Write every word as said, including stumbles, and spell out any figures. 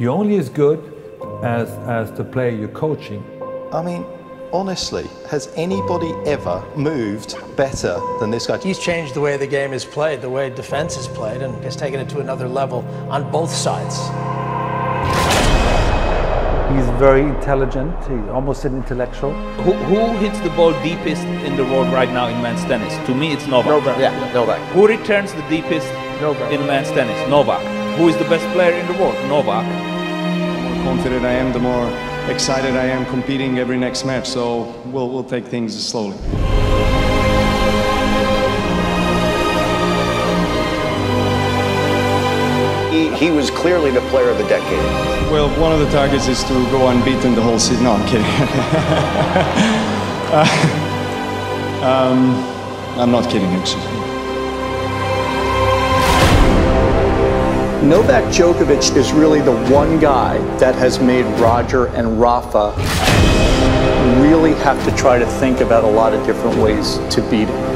You're only as good as, as the player you're coaching. I mean, honestly, has anybody ever moved better than this guy? He's changed the way the game is played, the way defense is played, and has taken it to another level on both sides. He's very intelligent, he's almost an intellectual. Who, who hits the ball deepest in the world right now in men's tennis? To me, it's Novak. Novak. Yeah, Novak. Who returns the deepest Novak. in men's tennis? Novak. Who is the best player in the world? Novak. The more confident I am, the more excited I am competing every next match, so we'll, we'll take things slowly. He, he was clearly the player of the decade. Well, one of the targets is to go unbeaten the whole season. No, I'm kidding. uh, um, I'm not kidding, actually. Novak Djokovic is really the one guy that has made Roger and Rafa really have to try to think about a lot of different ways to beat him.